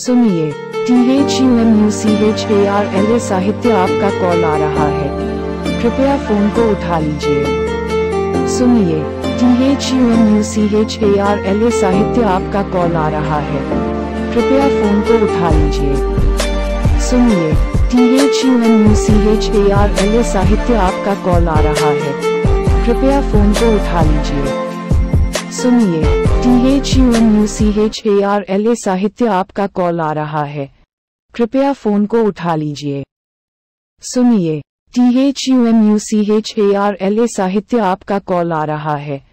सुनिए, THUMUCHARLA साहित्य आपका कॉल आ रहा है, कृपया फोन को उठा लीजिए। सुनिए, THUMUCHARLA साहित्य आपका कॉल आ रहा है, कृपया फोन को उठा लीजिए। सुनिए, THUMUCHARLA साहित्य आपका कॉल आ रहा है, कृपया फोन को उठा लीजिए। सुनिए, THUMUCHARLA साहित्य आपका कॉल आ रहा है, कृपया फोन को उठा लीजिए। सुनिए, THUMUCHARLA साहित्य आपका कॉल आ रहा है।